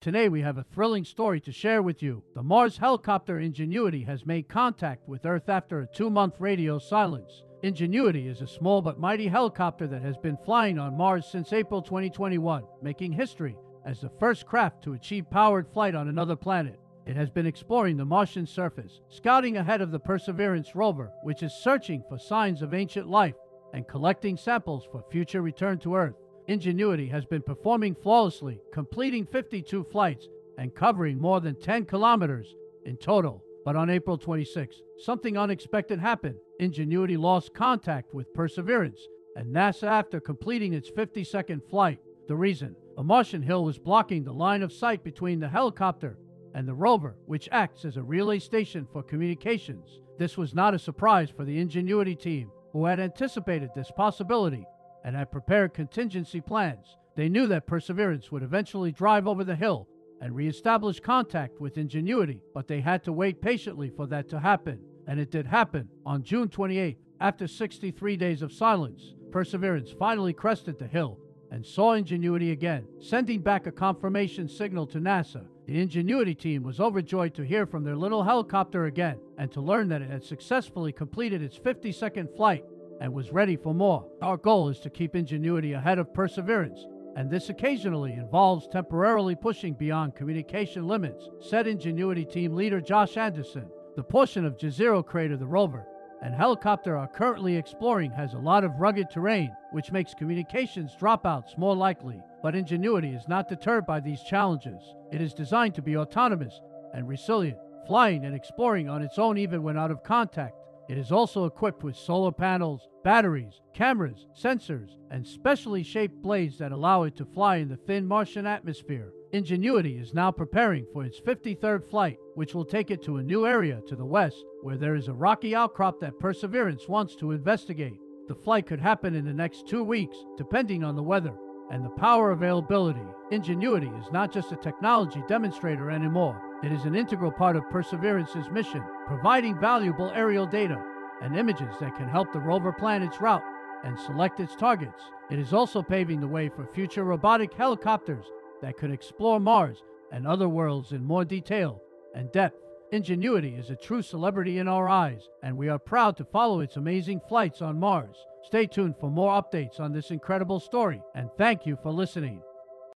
Today we have a thrilling story to share with you. The Mars helicopter Ingenuity has made contact with Earth after a 2-month radio silence. Ingenuity is a small but mighty helicopter that has been flying on Mars since April 2021, making history as the first craft to achieve powered flight on another planet. It has been exploring the Martian surface, scouting ahead of the Perseverance rover, which is searching for signs of ancient life and collecting samples for future return to Earth. Ingenuity has been performing flawlessly, completing 52 flights and covering more than 10 kilometers in total. But on April 26, something unexpected happened. Ingenuity lost contact with Perseverance and NASA after completing its 52nd flight. The reason? A Martian hill was blocking the line of sight between the helicopter and the rover, which acts as a relay station for communications. This was not a surprise for the Ingenuity team, who had anticipated this possibility and had prepared contingency plans. They knew that Perseverance would eventually drive over the hill and re-establish contact with Ingenuity, but they had to wait patiently for that to happen. And it did happen. On June 28, after 63 days of silence, Perseverance finally crested the hill and saw Ingenuity again, sending back a confirmation signal to NASA. The Ingenuity team was overjoyed to hear from their little helicopter again and to learn that it had successfully completed its 52nd flight and was ready for more. Our goal is to keep Ingenuity ahead of Perseverance, and this occasionally involves temporarily pushing beyond communication limits, said Ingenuity team leader Josh Anderson. The portion of Jezero crater the rover and helicopter are currently exploring has a lot of rugged terrain, which makes communications dropouts more likely. But Ingenuity is not deterred by these challenges. It is designed to be autonomous and resilient, flying and exploring on its own even when out of contact. It is also equipped with solar panels, batteries, cameras, sensors, and specially shaped blades that allow it to fly in the thin Martian atmosphere. Ingenuity is now preparing for its 53rd flight, which will take it to a new area to the west, where there is a rocky outcrop that Perseverance wants to investigate. The flight could happen in the next 2 weeks, depending on the weather and the power availability. Ingenuity is not just a technology demonstrator anymore. It is an integral part of Perseverance's mission, providing valuable aerial data and images that can help the rover plan its route and select its targets. It is also paving the way for future robotic helicopters that could explore Mars and other worlds in more detail and depth. Ingenuity is a true celebrity in our eyes, and we are proud to follow its amazing flights on Mars. Stay tuned for more updates on this incredible story, and thank you for listening.